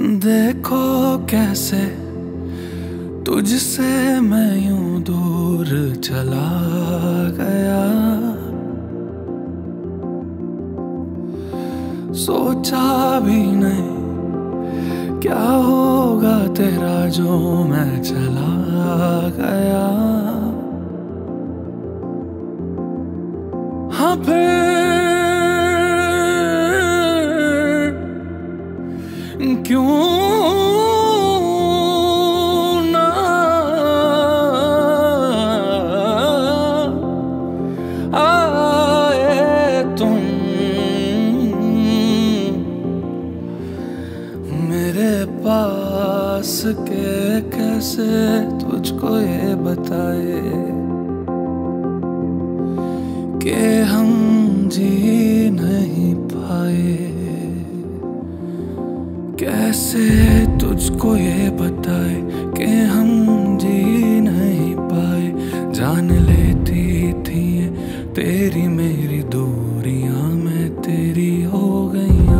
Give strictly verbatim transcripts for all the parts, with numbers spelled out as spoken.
देखो कैसे तुझसे मैं यूं दूर चला गया, सोचा भी नहीं क्या होगा तेरा जो मैं चला गया। हाँ फिर क्यों ना आए तुम मेरे पास के कैसे तुझको ये बताए के हम जी नहीं पाए, कैसे तुझको ये बताए के हम जी नहीं पाए। जान लेती थी तेरी मेरी दूरियां, मैं तेरी हो गईयां।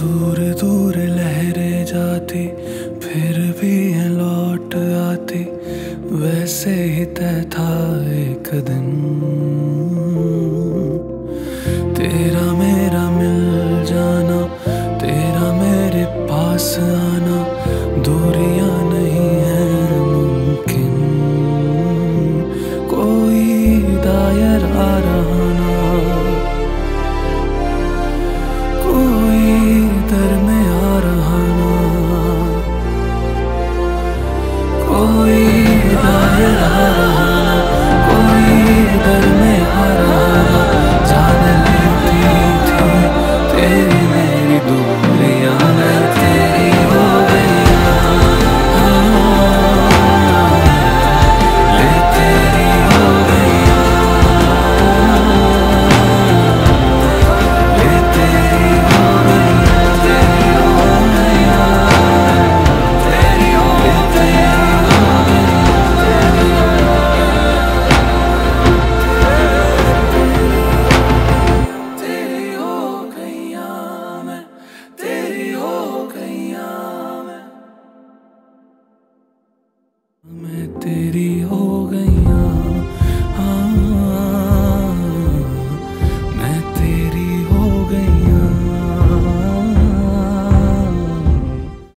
दूर दूर लहरें जाती फिर भी हैं लौट आती, वैसे ही तय था एक दिन तेरा मेरा मिल जाना, तेरा मेरे पास आना। दूरियां नहीं हैं मुमकिन, कोई दायरा रहना, कोई दायरा रहा, कोई दर में आ रहा। जान लेती थी तेरी मेरी दूरियां, मैं तेरी हो गईयां। मैं तेरी हो गईयां, मैं तेरी हो गईयां। तेरी हो गईयां, तेरी हो गईयां। मैं तेरी हो